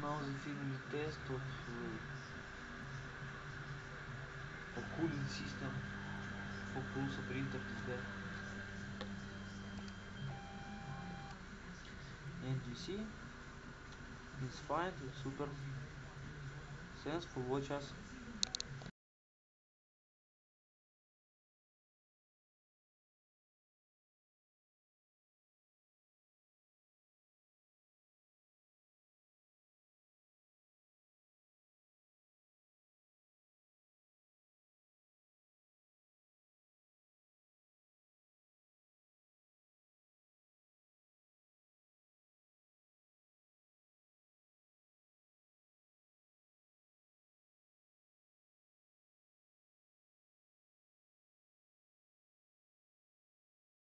irmãos e filhos de texto, Oculus System, Oculus Printer there. And you see, it's fine, super sense for watchers.